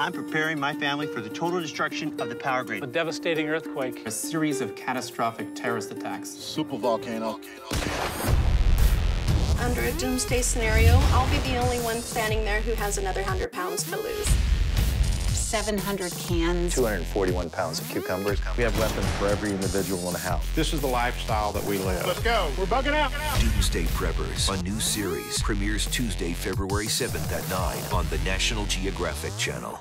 I'm preparing my family for the total destruction of the power grid. A devastating earthquake. A series of catastrophic terrorist attacks. Supervolcano. Under a doomsday scenario, I'll be the only one standing there who has another 100 pounds to lose. 700 cans. 241 pounds of cucumbers. We have weapons for every individual in the house. This is the lifestyle that we live. Let's go. We're bugging out. Doomsday Preppers, a new series, premieres Tuesday, February 7th at 9 on the National Geographic Channel.